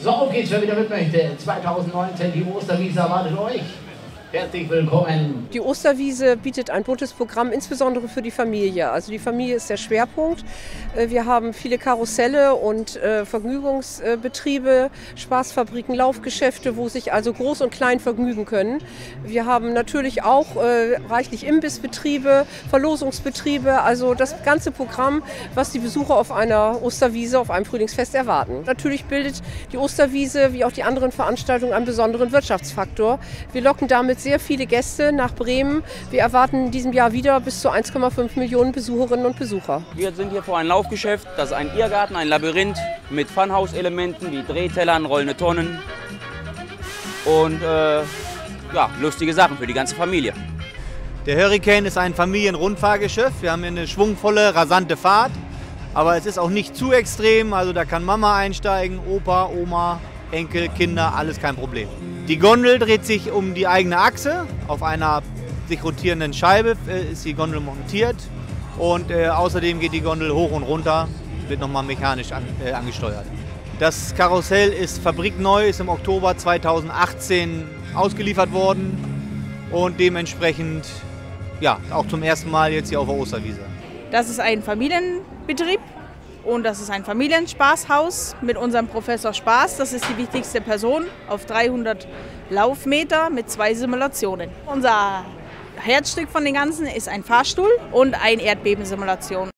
So, auf geht's, wer wieder mit möchte. 2019, die Osterwiese erwartet euch. Herzlich willkommen. Die Osterwiese bietet ein buntes Programm, insbesondere für die Familie. Also die Familie ist der Schwerpunkt. Wir haben viele Karusselle und Vergnügungsbetriebe, Spaßfabriken, Laufgeschäfte, wo sich also groß und klein vergnügen können. Wir haben natürlich auch reichlich Imbissbetriebe, Verlosungsbetriebe, also das ganze Programm, was die Besucher auf einer Osterwiese, auf einem Frühlingsfest erwarten. Natürlich bildet die Osterwiese, wie auch die anderen Veranstaltungen, einen besonderen Wirtschaftsfaktor. Wir locken damit sehr viele Gäste nach Bremen. Wir erwarten in diesem Jahr wieder bis zu 1,5 Millionen Besucherinnen und Besucher. Wir sind hier vor einem Laufgeschäft, das ist ein Irrgarten, ein Labyrinth mit Funhouse-Elementen wie Drehtellern, rollende Tonnen und ja, lustige Sachen für die ganze Familie. Der Hurricane ist ein Familienrundfahrgeschäft. Wir haben hier eine schwungvolle, rasante Fahrt, aber es ist auch nicht zu extrem. Also da kann Mama einsteigen, Opa, Oma, Enkel, Kinder, alles kein Problem. Die Gondel dreht sich um die eigene Achse. Auf einer sich rotierenden Scheibe ist die Gondel montiert und außerdem geht die Gondel hoch und runter, wird nochmal mechanisch angesteuert. Das Karussell ist fabrikneu, ist im Oktober 2018 ausgeliefert worden und dementsprechend ja, auch zum ersten Mal jetzt hier auf der Osterwiese. Das ist ein Familienbetrieb. Und das ist ein Familienspaßhaus mit unserem Professor Spaß. Das ist die wichtigste Person auf 300 Laufmeter mit 2 Simulationen. Unser Herzstück von den Ganzen ist ein Fahrstuhl und eine Erdbebensimulation.